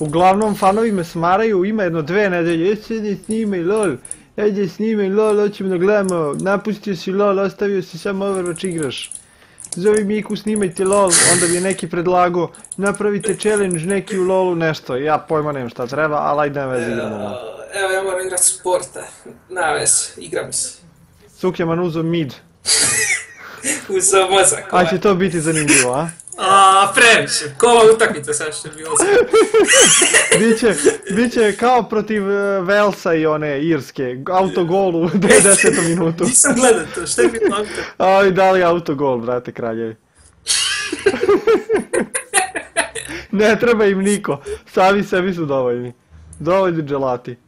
Uglavnom, fanovi me smaraju, ima jedno 2 nedelje, sjedi s njima i lol, ajde s njima i lol, hoćemo da gledamo, napustio si lol, ostavio si samo Overwatch igraš. Zovi Miku, snimajte lol, onda mi je neki predlago, napravite challenge neki u lolu nešto, ja pojma nemam šta treba, ali ajde na vezi igramo lol. Evo, ja moram igrat sporta, na vez, igram se. Sukjaman uzo mid. Uzo mozak. A će to biti zanimljivo, a? Aaaa, previše, kola utakmica sad što je bilo zanimljivo. Biće kao protiv Velsa i one Irske, autogol u 10. minutu. Nisam gledan to, šta je bilo autogol? Aj, da li autogol, brate, kraljevi. Ne treba im niko, sami sebi su dovoljni. Dovoljni dželati.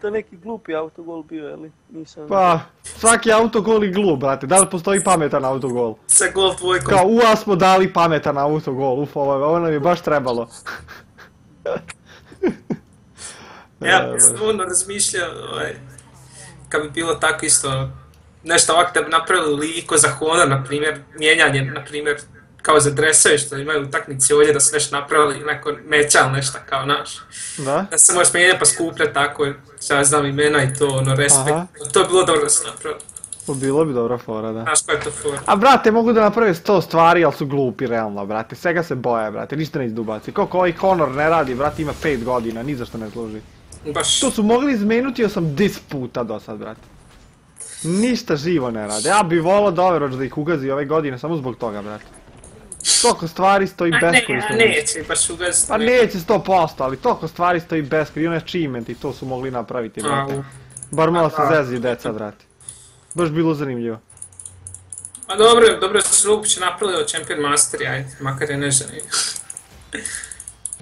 To je neki glupi autogol bio, jeli? Pa, svaki autogol je glup, brate, da li postoji pametan autogol? Sa gol tvojkom. Kao, ua smo dali pametan autogol, uf, ovo nam je baš trebalo. Ja sam ono razmišljao, kad bi bilo tako isto, nešto ovak da bi napravili ligi ko za hoda, na primjer, mijenjanje, na primjer, kao za dresove što imaju utakmici ovdje da su nešto napravili, neko mečal nešto kao naš. Da? Da se možeš mijenjati pa skupljati tako, šta znam imena i to, ono, respekt. To je bilo dobro da se napravili. Bilo bi dobra fora, da. Znaš koja je to fora? A brate, mogu da naprave 100 stvari, ali su glupi, realno, brate. Svega se boje, brate, ništa ne izdubaci. Koliko ovaj Honor ne radi, brate, ima 5 godina, ni zašto ne služi. Baš. To su mogli izmenuti 80 puta do sad, brate. Ništa živo ne rade. Ja bi volao da Overwatch da ih ugazi ove godine, samo zbog toga, brate. Toliko stvari stoji beskorisno. A neće, baš ugaziti. Pa neće 100%, ali toliko stvari stoji beskorisno. I onaj achievement i to su mogli napraviti, brate. Bar malo se zeziju deca, brate. Baš bilo zanimljivo. Pa dobro, dobro su uopće napravili od Champion Mastery, ajde, makar je ne zanimljivo.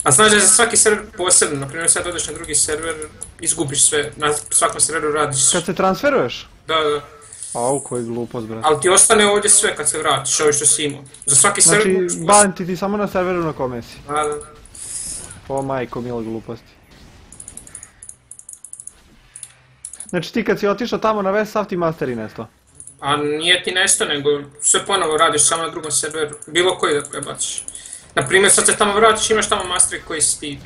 A znaš da je za svaki server posebno, naprimjer sad odeš na drugi server, izgubiš sve, na svakom serveru radiš. Kad se transferuješ? Da, da. Au, koji glupost, brate. Ali ti ostane ovdje sve kad se vratiš, ovo što si imao. Za svaki server... Znači, ban ti samo na serveru na kome si. Da, da. O majko, mila gluposti. Znači ti kad si otišao tamo na West, sav ti Master i nesto? A nije ti nesto, nego sve ponovo radiš samo na drugom serveru, bilo koji da prebaciš. Naprimjer, sad se tamo vratiš, imaš tamo Master koji si ti,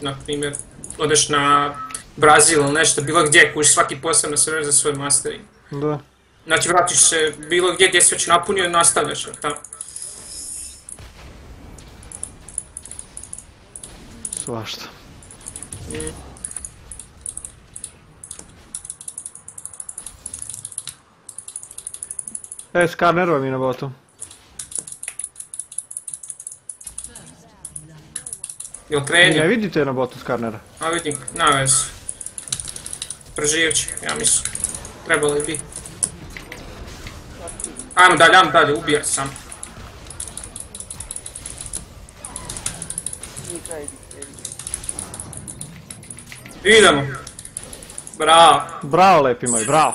naprimjer, odeš na Brazil ili nešto, bilo gdje, kužiš svaki posebno server za svoje Masteri. Da. Znači vratiš se bilo gdje gdje si već napunio i nastavljaš od tamo. Svašta. Skarner vam je na botu. Jel krenio? Ne vidite na botu Skarnera. A vidim, na vez. Preživit će, ja mislim. Trebalo je bi. Ajmo dalje, ubijat sam. Idemo. Bravo. Bravo lepi moj, bravo.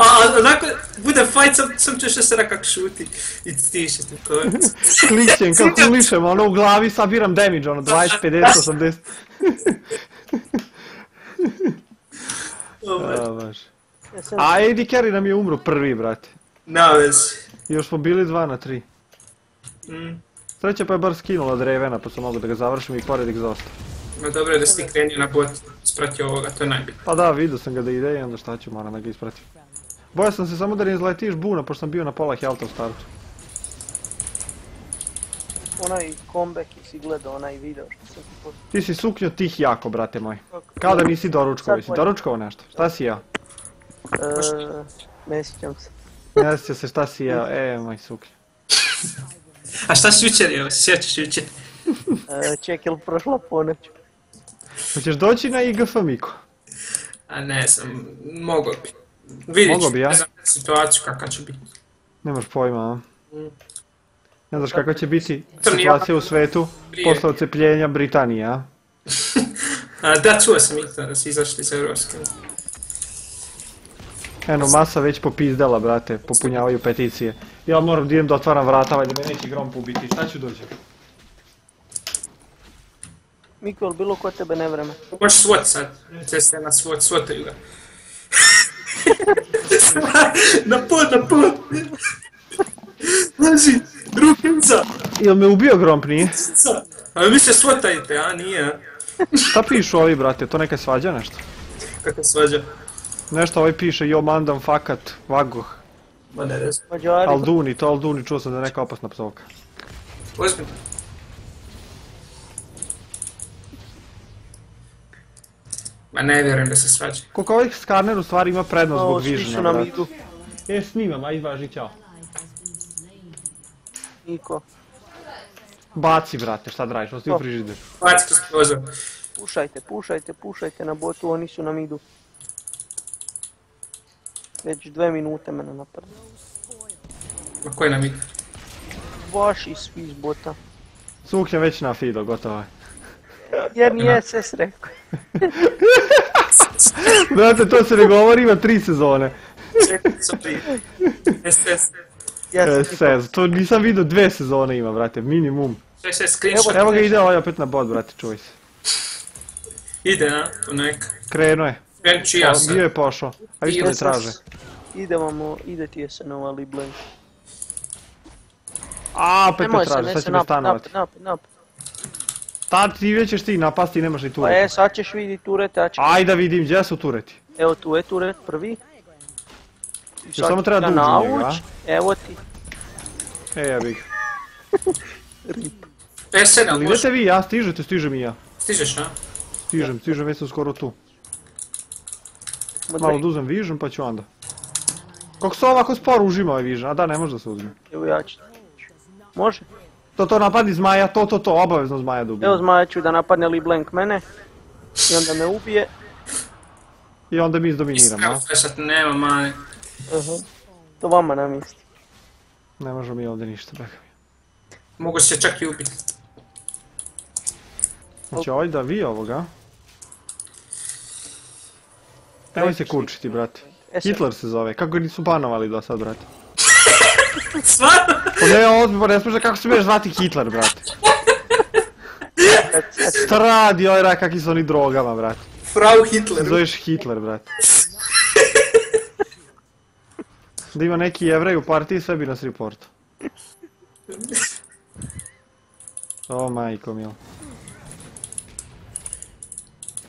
A onako, bude fajt, sam ćeš da se nekak šuti i stiše ti to. Kličem, kalkulišem, ono u glavi sabiram damage, ono 20, 50, 80. A AD carry nam je umro prvi, brate. Na vez. Još smo bili 2 na 3. Sreća pa je bar skinula Dravena, pa sam mogo da ga završim i pored exhausta. Ma dobro je da si ti krenio na bot, ispratio ovoga, to je najbitno. Pa da, vidio sam ga da ide i onda šta ću, moram da ga ispratim. Boja sam se samo da ne izletiš buna, pošto sam bio na pola health u startu. Onaj comeback si gledao, onaj video što sam ti poslao. Ti si suknio tih jako, brate moj. Kao da nisi doručkovo, si doručkovo nešto. Šta si jeo? Ne sjećam se. Ne sjećam se šta si jeo, moj suknje. A šta si jučer jeo, sjećaš jučer? Ček, jel prošla ponoć? Hoćeš doći na IGF Miko? A ne znam, mogo bi. Vidit ću, ne znam situaciju kakva će biti. Nemaš pojma, a? Ne znaš kakva će biti situacija u svetu posle odcepljenja Britanije, a? Da, čuo sam i to da si izašli iz Evropske. Eno, masa već popizdala, brate, popunjavaju peticije. Ja moram da idem da otvaram vrata, valjda me neće grom pobiti, šta ću doći? Miko, ali bilo ko tebe ne vreme? Možeš svot sad, ceste na svot, svotaju ga. Na pod, na pod! Znači, druga uca! Jel me ubio Gromp, nije? Ali vi se svotajte, a nije. Šta pišu ovi, brate, to neka svađa nešto? Kako svađa? Nešto ovaj piše, jo mandam fakat, vagoh. Ma ne rezu. Alduni, to Alduni, čuo sam da je neka opasna psovka. Ozbiljno. Ma ne vjerujem da se svađa. Koliko ovaj Skarner u stvari ima prednost zbog vižnja, brate. E, snimam, aj važi, ćao. Niko. Baci, brate, šta drajiš, osti u frižider. Baci to skroza. Pušajte, pušajte, pušajte na botu, oni su na midu. Već 2 minute mene naprde. Na koji na midu? Vaši svi iz bota. Cukljam već na Fido, gotovo je. Jer nije SS rekao. Brate, to se ne govori, ima 3 sezone. SS. SS, to nisam vidio, 2 sezone ima, brate, minimum. Evo ga, ide ovaj opet na bot, brate, čuj se. Ide, a? Krenuo je. Krenući ja sam. Bio je pošao, a viš što mi traže. Ide vamo, ide ti jesen ova Liblane. A, opet me traže, sad će me stanovati. Sad ti već ćeš ti napasti i nemaš ni tureta. Pa sad ćeš vidjeti tureta. Ajde da vidim, gdje su tureti? Evo tu je turet prvi. Još samo treba duži njega, a? Evo ti. E, ja bih. Rip. E7, ali idete vi, ja stižete, stižem i ja. Stižeš, a? Stižem, stižem, već sam skoro tu. Malo da uzem vižem, pa ću onda. Kako se ovako sporo užima ovaj vižem, a da, ne može da se uzme. Evo ja ću. Može? To napadni zmaja, to, obavezno zmaja da ubije. Evo zmaja ću da napadne Leblanc mene. I onda me ubije. I onda mi izdominiramo, a? Iskakvešat, nema mani. To vama nam isti. Ne možemo mi ovdje ništa, baka mi. Mogu se čak i ubiti. Znači ovaj da vi ovoga. Nemoj se kurčiti, brate. Hitler se zove, kako nisu banovali do sad, brate. Svarno? Pa ne smiješ da kako smiješ zvati Hitler, brate. Šta radi ovaj rak, kakvi su oni drogama, brate. Frau Hitler. Zoveš Hitler, brate. Da ima neki Jevrej u partiji, sve bi nas reportao. O majko mil.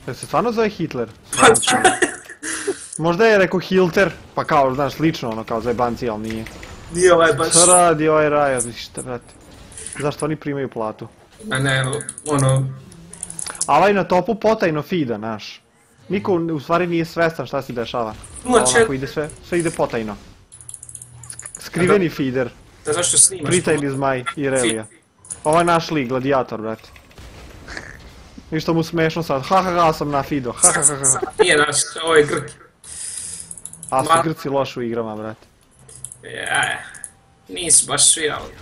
Jel se stvarno zove Hitler? Možda je rekao Hilter, pa kao, znaš, slično ono, kao zove banci, ali nije. Nije ovaj baš... Šta radi ovaj raj, šta brate. Zašto oni primaju platu? A ne, ono... Avaj na topu potajno feeda, naš. Niko u stvari nije svestan šta se dešava. Onako ide sve, sve ide potajno. Skriveni feeder. Da zašto snimaš? Pritajni zmaj, Irelia. Ovo je naš lig, gladijator, brate. Ništa mu smešno sad, ha ha ha sam na Fido, ha ha ha ha. Nije naš, ovo je Grk. A su Grci loš u igrama, brate. Jaja, nisu baš svi, ali...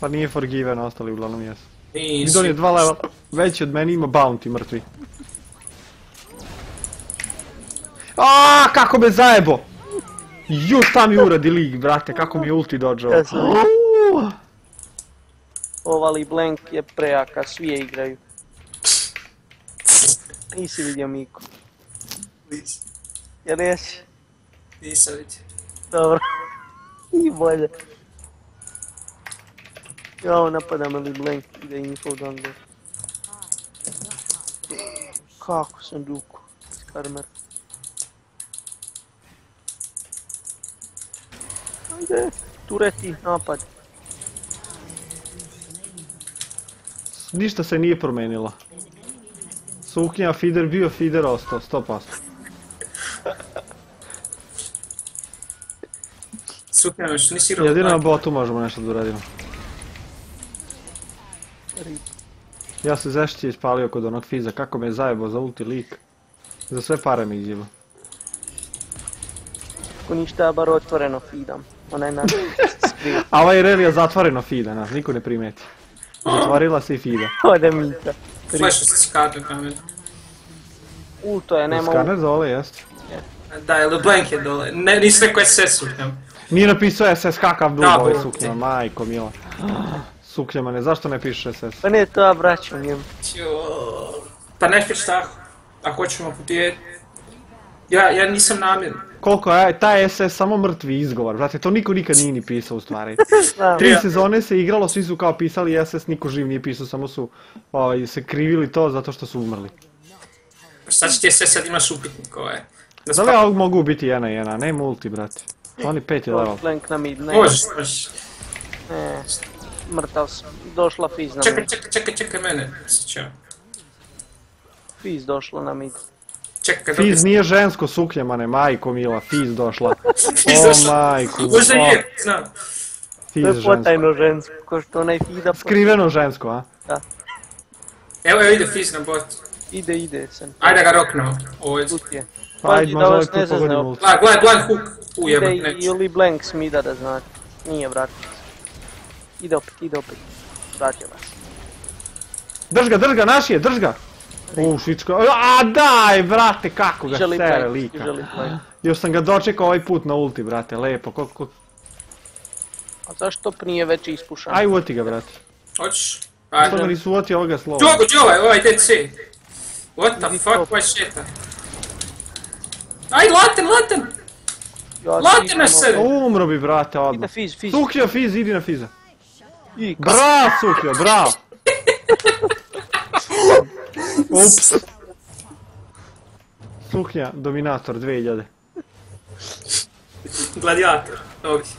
Pa nije forgiven, ostali uglavnom jesu. Nisu. Idol je 2 levela, veći od meni ima bounty, mrtvi. Aaaa, kako me zajebo! Ju, šta mi uradi lig, brate, kako mi je ulti dođe ovo. Ova Leblanc je prejaka, svi je igraju. Nisi vidio Miku. Nisi. Jer jesi? Nisam vidio. Dobro. I bolje. Jao, napada me Leblanc, ide info down there. Kako sam duku, Skarner. Ajde, tureti, napad. Ništa se nije promenilo. Suknja, feeder, bio feeder, ostao, 100%. Suknja, još nisi rola. Jedino na botu možemo nešto da uradimo. Ja se zaštiti ispalio kod onog Fizza, kako me je zajebao za ulti lik. Za sve pare mi izjebao. Ako ništa, ja bar otvoreno feedam. Ona je na... A ova Irelia zatvoreno feeda, nas niko ne primeti. Zatvorila se i feeda. Ode Mika. Slišao se Skarner tamo. U, to je, nema u... Skarner dole, jeste. Da, je Leblanc je dole. Ne, nisam neko SS sukljam. Nije napisao SS kakav dugo ovaj sukljama, majko mila. Sukljama ne, zašto ne piše SS? Pa ne, to ja vraćam njemu. Pa ne piš tako. Ako ćemo pobijeti. Ja nisam namjerno. koliko je, taj SS samo mrtvi izgovor, brate, to niko nikad nije ni pisao u stvari. 3 sezone se igralo, svi su kao pisali SS, niko živ nije pisao, samo su se krivili to zato što su umrli. Šta će ti SS sad imaš upitnik ovaj? Da li ovog mogu biti 1-1, ne multi, brate. Oni 5 je level. Možeš, možeš. Mrtav sam, došla Fizz na mid. Čekaj mene, sjećao. Fizz došla na mid. Fizz nije žensko sukljemane, majko mila, Fizz došla. O majko, možda je, znam. To je potajno žensko, ko što onaj Fizza... Skriveno žensko, a? Da. Evo ide Fizz na bot. Ide, sam. Ajde ga roknemo, ovdje. Put je. Ajde, možda ovaj put pogodim ulti. Gledaj hook, ujebat neću. Ide ili blank smida da znate, nije vratio. Ide opet, vratio vas. Drž ga, naš je, drž ga! U, šičko, a daj, brate, kako ga sere lika. Još sam ga dočekao ovaj put na ulti, brate, lepo, koliko... A zašto nije već ispušan? Aj, uvoti ga, brate. Hoćeš? Što ga nisu uvoti ovoga slova? Djogo, ovaj DC! What the fuck, why shit? Aj, laten! Laten na sebe! Umro bi, brate, odmah. Sukljio Fizz, idi na Fizza. Bravo, sukljio, bravo! Ups! Suknja, Dominator 2000. Gladiator, ovdje.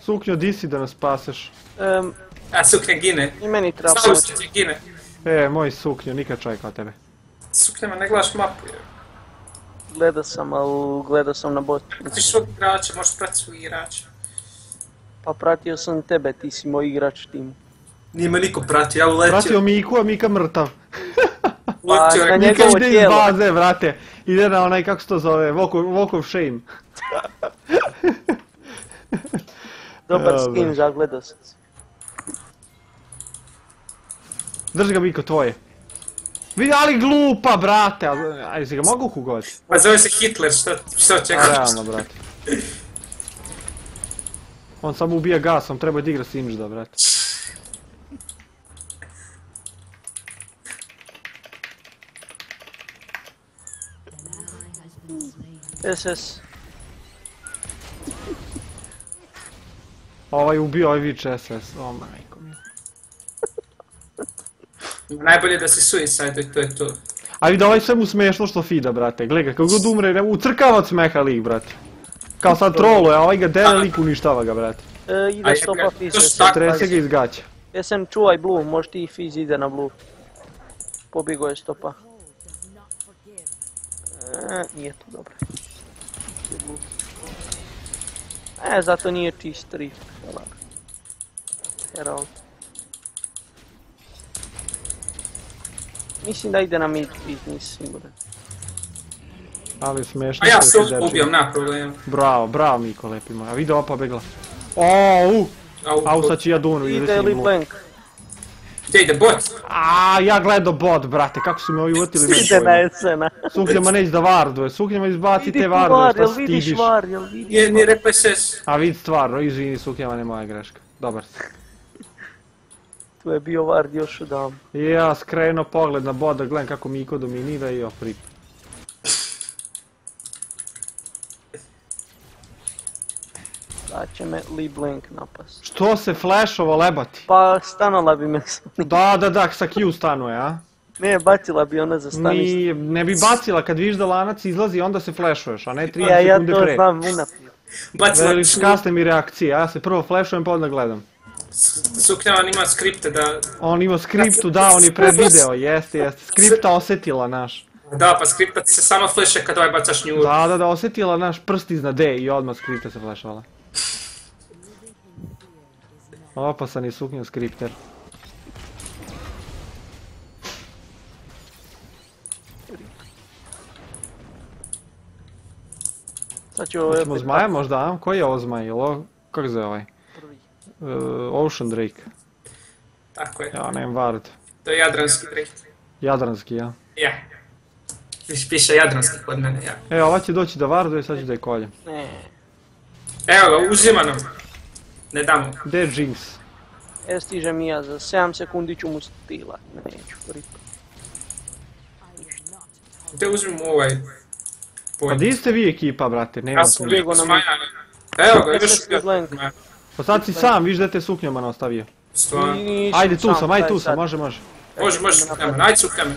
Suknja, di si da nas spaseš? A, suknja gine. I meni treba pomoći. Stavu suknja gine. E, moj suknja, nikad čovjek od tebe. Suknjama, ne gledaš mapu, je. Gledao sam na botu. Pratiš svog igrača, možeš pratiti svog igrača. Pa pratio sam tebe, ti si moj igrač timu. Nije me niko pratio, ja uletio. Pratio Miku, a Mika mrtav. Mika ide iz baze, brate. Ide na onaj, kako se to zove, Walk of Shame. Dobar skin, zagledao sam se. Drži ga, Miko, tvoje. Vidi, ali glupa, brate. Ajde, si ga mogu hugovati? Pa zove se Hitler, što čekaš? Realno, brate. On samo ubija gasom, treba je da igra Singeda, brate. SS. Ovaj ubio, ovaj vič SS, o majko mi. Najbolje da si suicide, to je to. A vidi, ovaj sve mu smešno što fida, brate, gledaj ga, kako god umre, ucrkava od smeha lik, brate. Kao sad troluje, a ovaj ga dere lik uništava ga, brate. Ide stopa Fizz. Trese ga iz gaća. Jesem, čuvaj Blue, možeš ti Fizz ide na Blue. Pobjegao je stopa. Nije to dobro. Zato nije čist trip. Herald. Mislim da ide na mid Fizz, nisam siguran. Ali smešno... A ja se ubijam, nema problema. Bravo Miko, lepi moj. A vidi ova pobegla. Oooo! Au, sad ću ja dunu. Ide li blank? Gdje ide bot? Aaaa, ja gledao bot, brate, kako su me ovi uvotili na svojima. Ide na esena. Sukljama neć da varduje, sukljama izbaci te varduje, šta stidiš. Vidiš var, jel vidiš var? Nije repa SS. A vidi stvarno, izvini Sukljama, ne moja greška. Dobar si. Tu je bio vard još odavno. Ja, skreno pogled na bot da gledam kako Miko dominira i oprip. Da će me Lee Blink napast. Što se flashovo lebati? Pa stanula bi me sa njim. Da, sa Q stanuje, a? Ne, bacila bi ona za stanište. Ne bi bacila, kad viš da lanac izlazi onda se flashuješ, a ne 30 sekunde pre. Ja to znam, unapio. Veliš kasne mi reakcije, a ja se prvo flashujem pa onda gledam. Suknja, on ima skripte da... On ima skriptu, da, on je pred video, jeste. Skripta osetila naš. Da, pa skripta se sama flashe kad ovaj bacaš nju. Da, osetila naš prst iznad D i odmah skripta se flashovala. Opasan je suknjel skripter. Hoćemo zmaja možda? Koji je ovo zmaj? Kako zove ovaj? Ocean Drake. Tako je. Ja, nemam vard. To je Jadranski Drake. Jadranski, ja? Ja. Piše Jadranski kod mene, ja. Evo, ova će doći da varduje, sad ću da je koljem. Evo ga, uzima nam. Ne damo. Gdje je Jinx? Stižem i ja, za 7 sekundi ću mu stilat. Neću, ripa. Gdje uzmemo ovaj... Pa di ste vi ekipa, brate? Ja sam bjegao na mene. Evo ga, imaš uvijek. Pa sad si sam, viš da te suknjama ne ostavio. Ajde tu sam, može. Može, suknjama, ajde suknjama.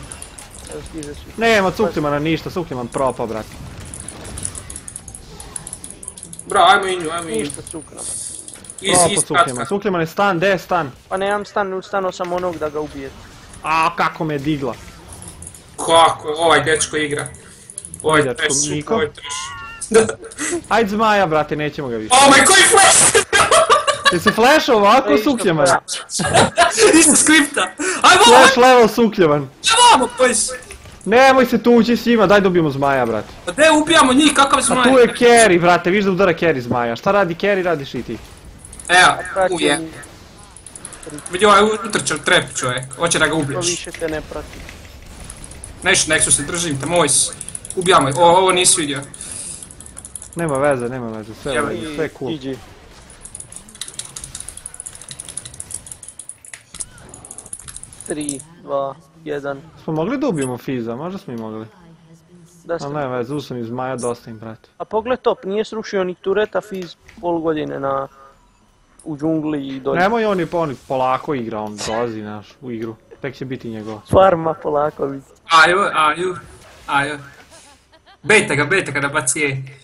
Nema suknjama na ništa, suknjama na propa, brate. Bravo, ajmo inju. Ništa suknjama. Propa suknjama, suknjama ne stan, gdje je stan? Pa nemam stan, ustano sam onog da ga ubijete. A kako me je digla. Kako, ovaj dečko igra. Ovo je treš, ovo je treš. Ajde zmaja, brate, nećemo ga više. Omaj, koji flash! Ti si flashao ovako suknjavan? Isto skripta! Flash level suknjavan. Nemamo, koji si? Nemoj se tući s njima, daj dobijemo zmaja, brate. Pa gdje ubijamo njih, kakav zmaja? A tu je carry, brate, viš da udara carry zmaja. Šta radi carry, radiš i ti. Evo, uje. Vidio, ovo je utrčao trep, čovjek. Hoće da ga ubiješ. To više te ne prati. Nešto, nek' su se držim te, moj si. Ubijamo ih, ovo nisi vidio. Nema veze, sve je cool. Tri, dva, jedan. Smo mogli da ubijemo Fizza, možda smo i mogli. Ali nema veze, uzem iz Maja, dosta im brate. A pogled top, nije srušio ni tureta Fizz pol godine u džungli i dođe. Nemoj on je polako igra, on dolazi u igru. Tek će biti njegov. Farma polako biti. Ajo. Bejte ga da baci je.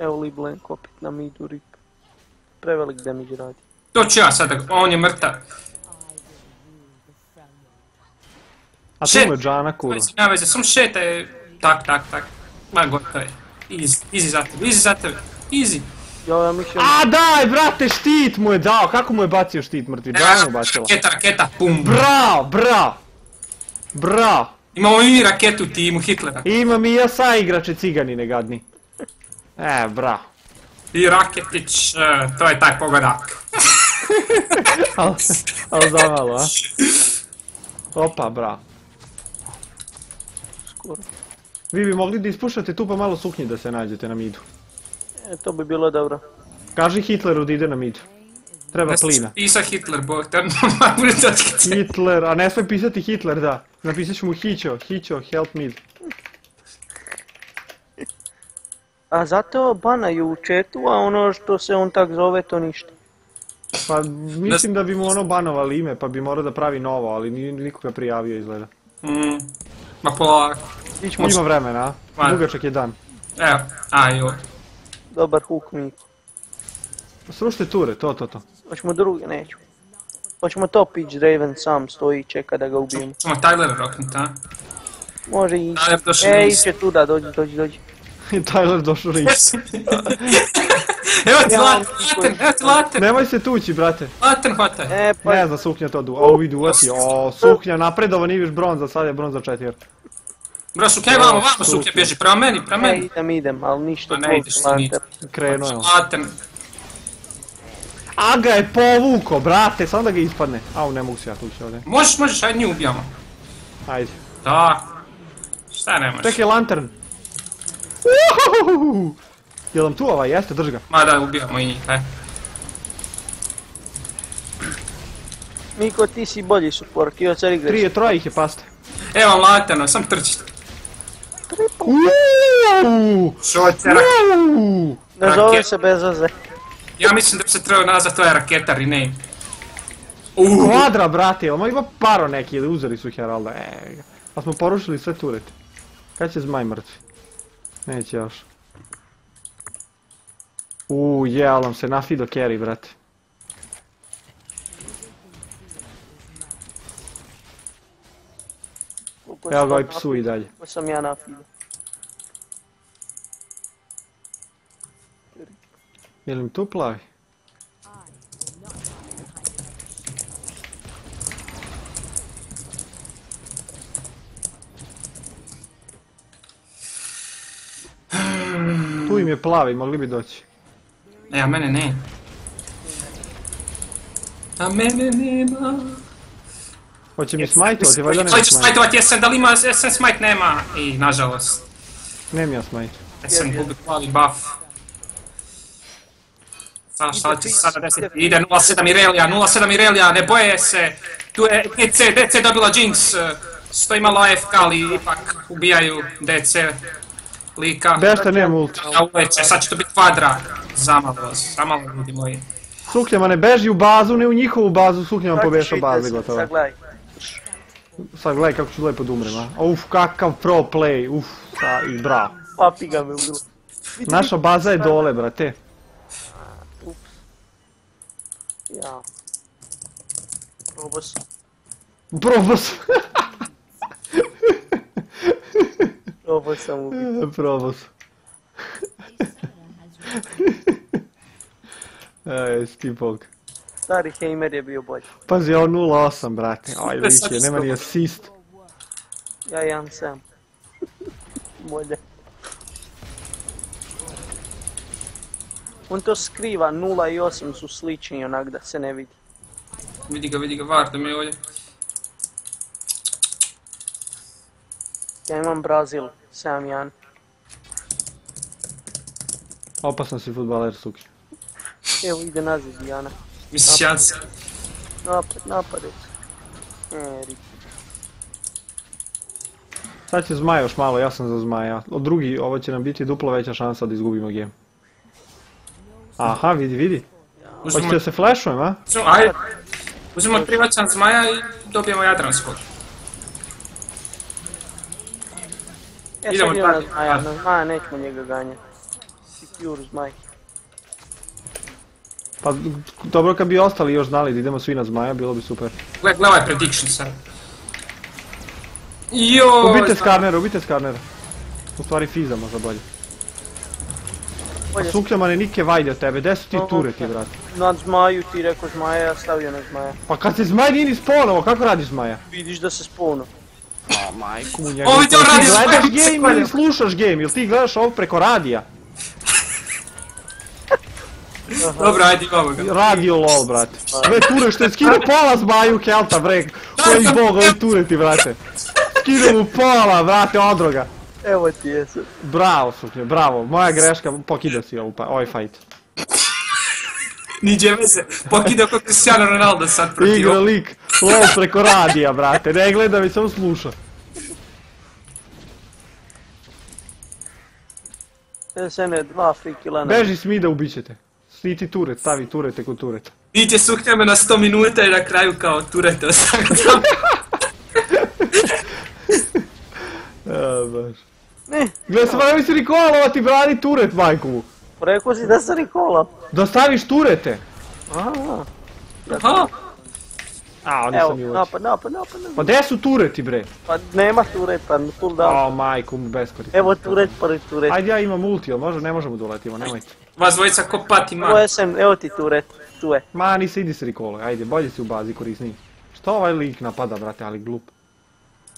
Evo li blank opet na midu rip. Prevelik damage radi. To ću ja sad, on je mrtav. A tu je Džana kurva. Samo šetaj, tak. Ma gotovo je. Easy za tebe. A daj brate, štit mu je dao, kako mu je bacio štit mrtvi, Džana bacila. Raketa, pum. Bravo. Imamo i raketu u timu Hitlera. Imam i ja sa igrače cigani negadni. Bravo. I Raketić, to je taj pogodak. Ali zamalo, a? Opa, bravo. Vi bi mogli da ispuštate tu pa malo suknji da se nađete na midu. To bi bilo dobro. Kaži Hitleru da ide na midu. Treba plina. Pisa Hitler, bog te. Hitler, a ne smije pisati Hitler, da. Napisat ću mu Hićo, help mid. A zato banaju u chatu, a ono što se on tak zove to ništa. Pa mislim da bi mu ono banovali ime, pa bi morao da pravi novo, ali nikoga prijavio izgleda. Ma polako. Ima vremena, a? Dugačak je dan. Evo, ajoj. Dobar huk mi. Srušte ture, to. Hoćemo druge, neću. Hoćemo top ići, Draven sam stoji i čeka da ga ubijemo. Hoćemo Tyler rocknut, a? Može ići. Iće tu da, dođi. I Tyler došao rič. Evo ti laten. Nemoj se tući, brate. Laten hvataj. Ne zna, suknja to duva. Ovi duvati, suknja napredovan i viš bronza, sad je bronza 4. Bro, suknja je vamo, suknja bježi, prema meni. Idem, ali ništa tvoj. Krenuo je. Laten. A ga je povuko, brate, sad da ga ispadne. Au, ne mogu se ja tući ovdje. Možeš, ajde nju ubijamo. Ajde. Tak. Šta ne možeš? Tek je lantern. Uuuuhuhuhuhuhu! Jel vam tu ovaj, jeste, drži ga. Ma da, ubijamo i njih, aj. Miko, ti si bolji support, i ocar igraš. Troje ih je paste. Evo vam latano, sam trčite. Uuuu! Šocer! Uuuu! Ne zove se bez oze. Ja mislim da bi se trebao nazvat, to je raketa, rename. Uuuu! Kvadra, brate, ovo ima paro neki, ili uzeli su Heralda, Pa smo porušili sve turete. Kad će zmaj mrtvi? Neće još. Jelam se, nafido carry, brate. Evo ga ovaj psu i dalje. Ko sam ja nafido. Je li mi tu plavi? Tu im je plavi, mogli bi doći. A mene ne. A mene nema. Hoće mi smajtovati, valjda nema smajtovati. Hoće smajtovati jesen, da li ima jesen smajt? Nema. I, nažalost. Nemam ja smajt. Jesen gubi plavi buff. Šta će sada desiti? Ide 0-7 Irelia, 0-7 Irelia, ne boje se. Tu je DC dobila Jinx. Sto imalo AFK, ali ipak ubijaju DC lika. Bešte nema ulti. Sad će to biti kvadra. Zamalo ljudi moji. Sukljama ne beži u bazu, ne u njihovu bazu, Sukljama pobješa baze gotovo. Sad gledaj kako ću lepo da umrem, a? Uf, kakav pro play, uf, i bra. Papi ga me ubilo. Naša baza je dole, brate. Ja. Probos. Probos. Probos sam ubio. Probos. Ej, skipog. Stari Heimer je bio bolj. Pazi, ovo 0-8, brate. Aj, liče, nema ni asist. Ja imam 7. Bolje. On to skriva, 0 i 8 su slični onak da se ne vidi. Vidi ga, varda mi ovdje. Ja imam Brazil, 7-1. Opasan si futbaler, Suki. Evo ide nazad Dijana. Misliš Jansi? Napade. Riči. Sad će Zmaj još malo, ja sam za Zmaja. Od drugi, ovo će nam biti duplo veća šansa da izgubimo game. Aha, vidi. Hoćete da se flashujem, a? Ajde. Uzmemo privaćan Zmaja i dobijemo Jadranskog. Idemo tako. Zmaja, nećemo njega ganjati. Secure Zmaj. Pa dobro kad bi ostali još znali da idemo svi na Zmaja, bilo bi super. Gle ovaj prediction sad. Jooo! Ubite Skarnera. U stvari Fizza možda bolje. Sukljamane, nike vajde od tebe, gdje su ti tureti, brate? Na Zmaju ti rekao Zmaja, ja stavio na Zmaja. Pa kad se Zmaj nije ni spawnovo, kako radi Zmaja? Vidiš da se spawno. Pa majku mu njega. Ovi ti radi Zmaja! Ti gledaš game ili slušaš game, ili ti gledaš ovo preko radija? Dobro, ajde imamo ga. Radio lol, brate. Ove ture što je skinu pola Zmaju Kelta, brek. Koji bog, ovi tureti, brate. Skinu mu pola, brate, odroga. Evo ti jesu. Bravo, Suknje, bravo. Moja greška, pokidao si ovaj fight. Niđe veze, pokidao kao Cristiano Ronaldo sad protiv. Igra lik, lol preko radija, brate. Ne gleda, već samo sluša. SN je 2 frikila. Beži Smida, ubićete. Niti turet, stavi turete kod tureta. Niti Suknjame na 100 minuta i na kraju kao turete ostavljamo. Baš. Ne. Gle, sam joj si Nikola, ti brani turet, majkovu. Rekao si da sam Nikola. Da staviš turete. Aha. A, oni sam i uoči. Evo, napad. Pa gdje su tureti, bre? Pa nema tureta, cooldown. O, majku, beskorisno. Evo turet. Ajde, ja imam ulti, ali ne možemo doletimo, nemojte. Vas dvojica ko pati, man. Evo ti turet, tu je. Ma, nisi, idi se Nikola, ajde, bolje si u bazi korisniji. Što ovaj link napada, brate, ali glup.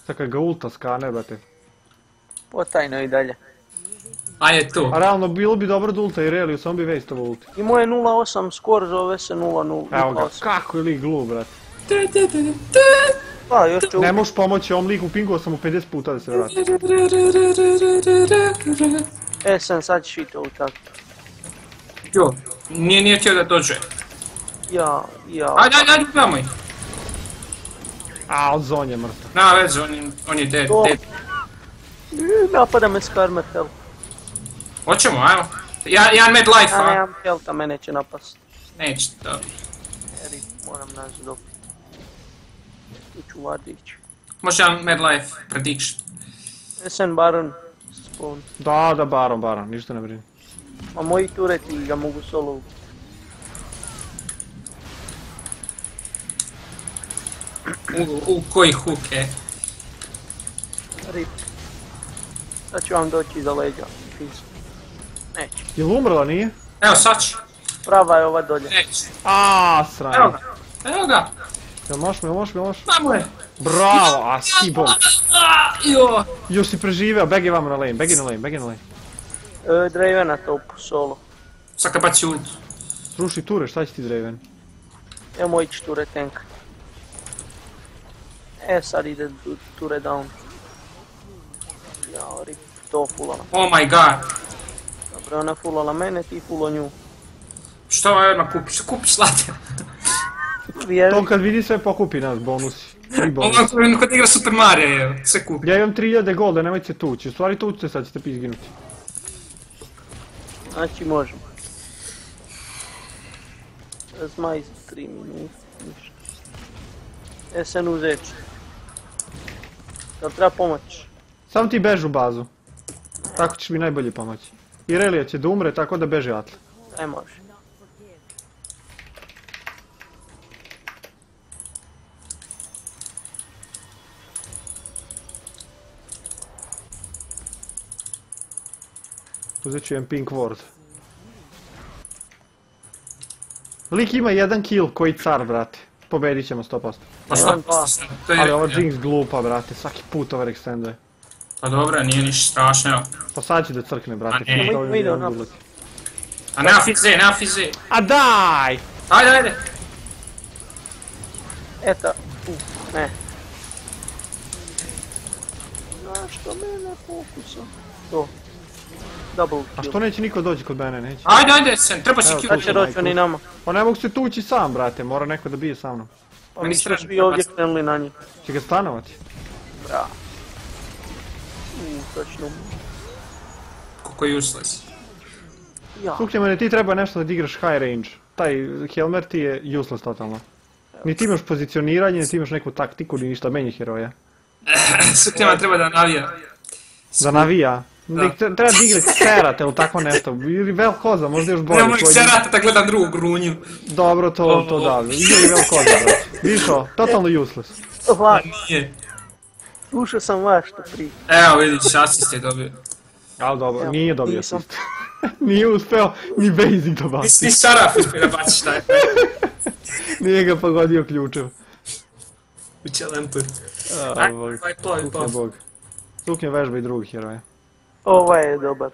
Sad kad ga ulta skane, brate. Potajno i dalje. A je tu. A realno bilo bi dobro da ulta i Reliju, samo bi vejstovo ulti. I moje 0-8 skor zove se 0-0. Evo ga, kako je lik glup, brate. Ne moš pomoći ovom liku, pinguo sam mu 50 puta da se vrati. Sam sad šitao u taktu. Jo, nije htio da dođe. Ajde, ubijamo ih. A, od zon je mrtav. Na veze, on je dead. Napada me Skarner, help. Hoćemo, ajmo. Ja med life, a? Ja nemam helta, mene će napast. Neće, dobro. Eri, moram naći dobiti. Iću vardić. Može ja med life, prediction. Sam Baron, spawn. Da, Baron, ništa ne brini. A moji tureti ga mogu solo ubiti. U koji hook je? Rip. Sad ću vam doći iza leđa. Neće. Jel umrla, nije? Evo sad ću. Prava je ova dolje. Neće. Aaaa, sranje. Evo ga. Jel moš? Mamo je. Bravo, a si bog. Još si preživeo, begi vam na lane, begi na lane. Draven na topu, solo. Sad kad baci ult. Sruši ture, šta će ti Draven? Evo moj će ture tanka. Sad ide ture down. Jao, rip, to fullala. Oh my god. Dobro, ona fullala mene, ti fullo nju. Šta ovaj odmah kupiš? Šta kupiš Zlatan? To kad vidi sve pokupi nas bonusi. Ono kad igra Super Mario je, sve kupi. Ja imam 3000 golda, nemojte se tući. U stvari tućite sad, ćete izginuti. Znači možemo. Zmaj za 3 minuta. SN uzeće. Jel treba pomoći? Samo ti beži u bazu. Tako ćeš mi najbolje pomoći. Irelia će da umre, tako da beži Atle. Ne može. Uzet ću jedan pink ward. Lik ima jedan kill koji car, brate. Pobedit ćemo 100%. Pa šta? Ali ova Jinx glupa, brate. Svaki put over extenduje. Pa dobro, nije ništa strašno. Pa sad će da crkne, brate. A nema Fizze, nema Fizze. A daj! Ajde, ajde! Eto, ne. Zašto mene pokušao? To. A što neće niko dođi kod mene, neće? Ajde, ajde, sen, treba si kill. Sad će doći oni nama. Pa ne mogu se tući sam, brate, mora neko da bije sa mnom. Pa mi ste vi ovdje krenuli na njih. Će ga stanovati? Bra. Točno. Kako je useless. Suknje mene, ti treba nešto da igraš high range. Taj Heimer ti je useless totalno. Ni ti imaš pozicioniranje, ni ti imaš neku taktiku, ni ništa, menji heroja. Suknje mene treba da navija. Da navija? Treba da igrati Serate ili tako nešto, ili Velcoza, možda još bolje. Nemo ih Serate, da gledam drugu grunju. Dobro, to da, igrali Velcoza, brać. Višo, totalno useless. Vlad, slušao sam vas što prije. Evo vidiš, asist je dobio. Ali dobro, nije dobio asist. Nije uspeo ni basic da baci. Ni Seraf uspio da baciš taj. Nije ga pogodio ključem. U čelentu. Kukne bog. Kukne vežba i drugih heroja. Ovaj je dobar.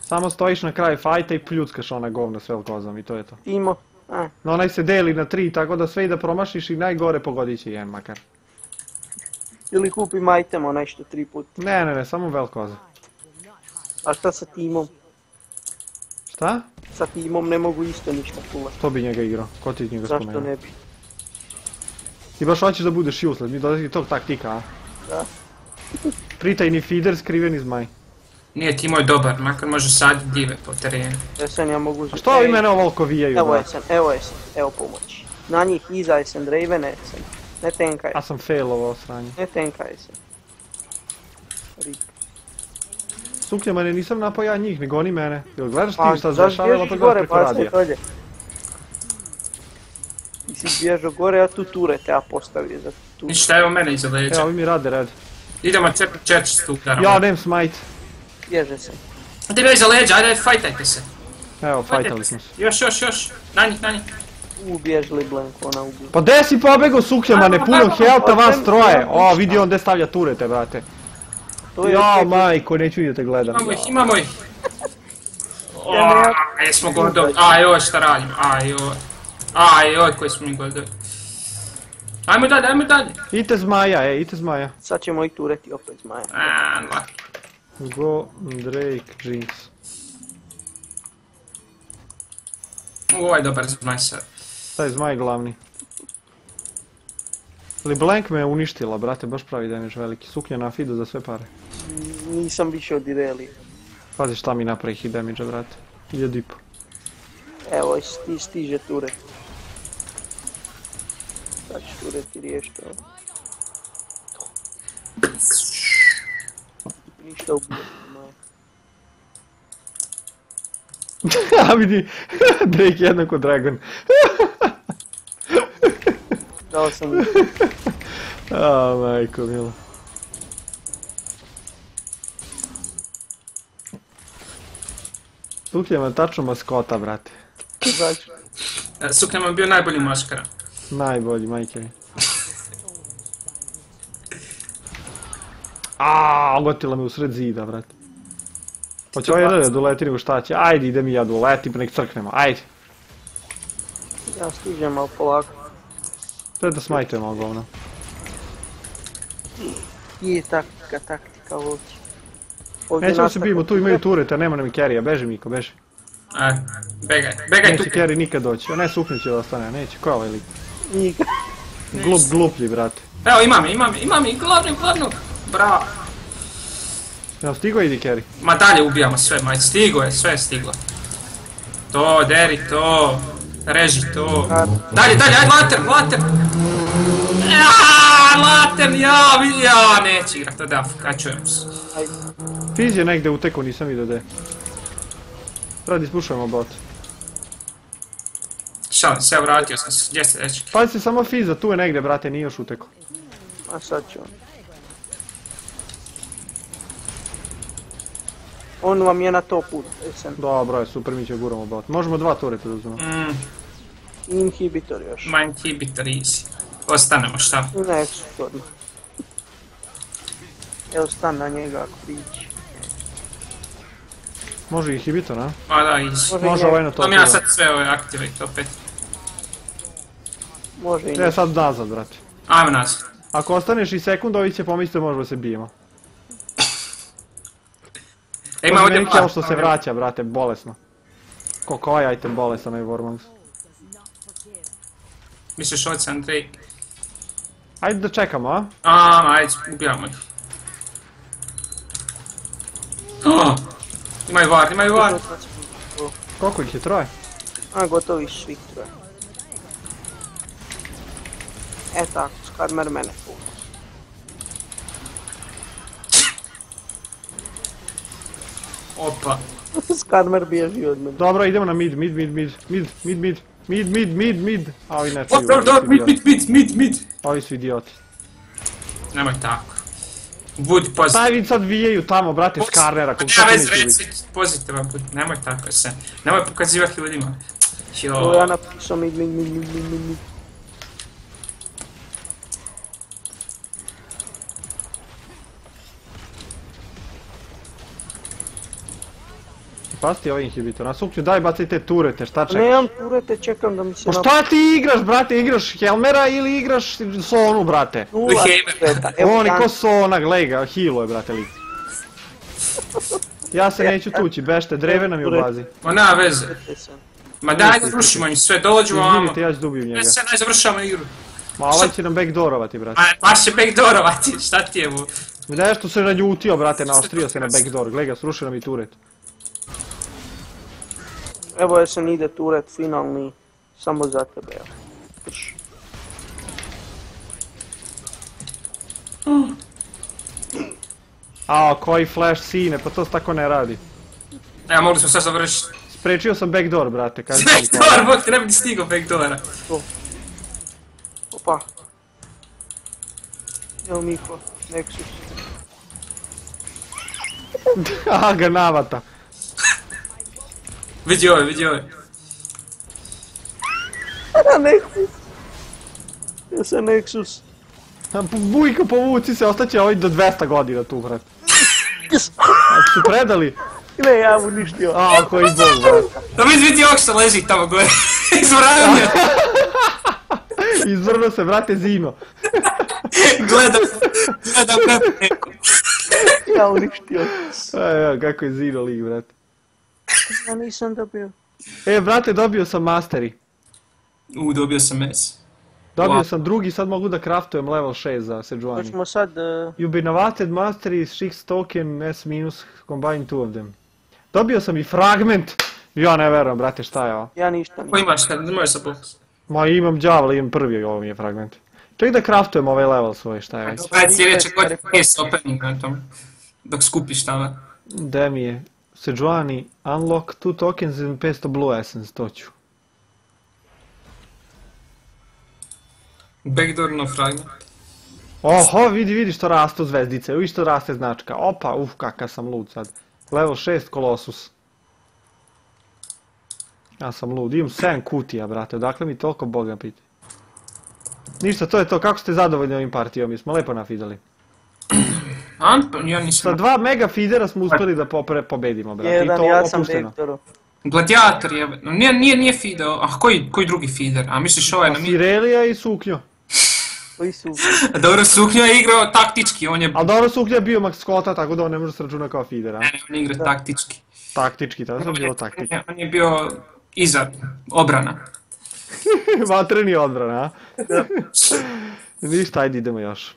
Samo stojiš na kraju fajta i pljuckaš ona govna s Velkozom i to je to. Timo. No onaj se deli na 3, tako da sve i da promašiš i najgore pogodit će jedan makar. Ili kupim item onaj što 3 puta. Ne, samo Velkoza. A šta sa Timom? Šta? Sa Timom ne mogu isto ništa pulati. To bi njega igrao, ko ti njega spomenuo? Zašto ne bi? Ti baš hoćeš da budeš useless, mi dolazi tog taktika, a? Da. Pritajni feeder, skriveni zmaj. Nije, Timo je dobar, makar može saditi dive po terenu. Esen, ja mogu... A što ovi mene ovoliko vijaju? Evo Esen, evo pomoći. Na njih iza Esen, Draven Esen. Ne tenkaj. A sam failovao sranje. Ne tenkaj Esen. Rip. Suknje, mene nisam napao ja njih, nego oni mene. Jel gledaš ti šta zvršava, ali opet gore preko radija. Ti si bježao gore, ja tu ture te ja postavio za tu. Ništa, evo mene iza leđa. Evo, vi mi rade. Idemo četvrstu udaramo. Ja, nem smite. Ježe se. Ode bio iza leđa, ajde fajtajte se. Evo, fajtali smo se. Još. Na njih. Ubježli Blank, ona ubježli. Pa gdje si pobegao Sukljamane, puno helta, vas troje. O, vidi on gdje stavlja turete, brate. Jao, majko, neću da te gledam. Imamo ih. Jesmo gordovi, ajoj, šta radim, ajoj, koji smo mi gordovi. Ajmo dalje. Ite zmaja. Sad ćemo ih tureti opet zmaja. Laki. Go, Drake, Jinx. Ovo je dobar zmaj sad. Taj zmaj je glavni. LeBlanc me je uništila, brate, baš pravi damage veliki. Suknja na feedu za sve pare. Nisam više od Irelia. Pazi šta mi napravi hit damage, brate. 1000 i po. Evo, stiže Ture. Sad će Ture ti riješiti ovo. Ništa ubijem, moja. A vidi, Drake jednako Dragon. Dao sam mi. A, majko, milo. Sukljama je tačno maskota, brate. Znači. Sukljama je bio najbolji maškara. Najbolji, majke mi. Aaaa, ogotila me u sred zida, vrat. Hoće ovaj jedan da uleti nego šta će, ajde idem i ja da uletim pa nek crknemo, ajde. Ja stižem malo polako. Treba da smajtujem malo govno. I taktika ovdje. Nećemo se bijemo, tu imaju tureta, nema nam i carry-a, beži Miko, beži. Ajde, begaj tu. Neće Kerry nikad doći, ona je sukniće da ostane, neće, koja ovaj lik? Nikad. Gluplji, brate. Evo, imam i glavnu. Bravo. Jel' stigo idi Kerry? Ma dalje ubijamo sve, ma stigo je, sve je stiglo. To, deri to, reži to. Dalje, ajde, later. Jaaaa, later, jao, neće igrat, da, kačujem se. Fizz je negdje utekao, nisam vidio da je. Radi, spušujemo bot. Šalim se, vratio sam se, gdje ste dečki? Pazi se samo Fizza, tu je negdje, brate, nije još utekao. A sad ću on. On vam je na topu, SM. Dobro je, super, mi će guramo bot. Možemo dva tureta da uzmemo. Inhibitor još. Ma inhibitor, easy. Ostanemo, šta? Neću, odmah. Evo stan na njega ako priđi. Može inhibitor, a? A da, easy. Može ovaj na topu. Dom ja sad sve ove aktivate opet. Može i ne. Treba sad nazad, brate. Ajmo nazad. Ako ostaneš i sekund, ovi će pomisliti da možemo se bijemo. Može meni kao što se vraća, brate, bolesno. Koliko ovaj item bolesan je Vormans. Misliš Ocean Drake? Ajde da čekamo, a? Ajde, ubijamo ih. Imaju var. Koliko ih je, troje? Gotovi svih troje. Tako, Skarner mene puno. Opa. Skarner bježi od mene. Dobro, idemo na mid. Ali ne čuju. Mid. Ovi su idioti. Nemoj tako. Budi pozitiv. Staj vid sad vijaju tamo, brate, Skarnera. Ja već pozitiva, budi. Nemoj tako se. Nemoj pokazivati ljudima. Joooo. Ja napisao mid. Pasti ovaj inhibitor, na sukću daj bacaj te turete, šta čekaš? Nemam turete, čekam da mi se... Pa šta ti igraš, brate, igraš Helmera ili igraš Sonu, brate? Uli Heimer. On je ko Sona, glej ga, healo je, brate, lik. Ja se neću tući, bešte, Draven nam je u bazi. Ma nema veze. Ma daj da rušimo njih sve, dođu ovamo. Izvinite, ja ću dubiju njega. Ne se, naj završamo igru. Ma ovaj će nam backdoorovati, brate. Ma baš će backdoorovati, šta ti je mu? Nešto se naljutio, brate, naoštrio se na backdoor, glej ga, srušio nam i turet. Evo Esen ide turet finalni, samo za tebe, evo. Prš. Ao, koji flash sine, pa to se tako ne radi. Evo, mogli smo sve završiti. Sprečio sam backdoor, brate, kaži. Backdoor, bok, ne bi stigao backdoora. Opa. Evo Miko, Nexus. Aha, ga navata. Vidi ove. Nexus. Ja sam Nexus. Bujko, povuci se, ostaće ovaj do 200 godina tu, vrat. Ako su predali? Ne, ja mu ništio. A, koji bol, vrat. Da vidi ovak se leži tamo gore. Izvrnio. Izvrno se, vrate, zino. Gledam neko. Ja mu ništio. Evo, kako je zino lig, vrat. Ja nisam dobio. E, brate, dobio sam Mastery. Dobio sam S. Dobio sam drugi, sad mogu da craftujem level 6 za Sejuani. To ćemo sad... You've been awarded Mastery, 6 token, S minus, combine 2 of them. Dobio sam i fragment. Ja ne verujem, brate, šta je ovo? Ja ništa nisam. Ko imaš, ne možeš sa popis? Ma imam djavla, imam prvi i ovo mi je fragment. Ček da craftujem ovaj level svoj, šta je već. Gledaj, sljedeće godine s opening na tom. Dok skupiš tamo. Gde mi je? Sejuani, unlock 2 tokens and 500 Blue Essence, to ću. Backdoor no fragment. Oho, vidi što rastu zvezdice, vidi što raste značka. Opa, kakav sam lud sad. Level 6, Colossus. Ja sam lud, imam 7 kutija, brate, odakle mi toliko boga piti. Ništa, to je to, kako ste zadovoljni ovim partijom, mi smo lepo nafidali. Sa 2 mega feedera smo uspeli da pobedimo, brate, i to opušteno. Gladiator je, nije feedao, a koji drugi feeder, a misliš ovaj na mi... Irelia i suknjo. Koji Suklja? Dobro, Suklja je igrao taktički, on je... Ali dobro, Suklja je bio Max Scotta, tako da on ne može se računa kao feeder, a? Ne, on je igrao taktički. Taktički, tako da je bilo taktički. On je bio iza, obrana. Vatreni odbrana, a? Ništa, ajde idemo još.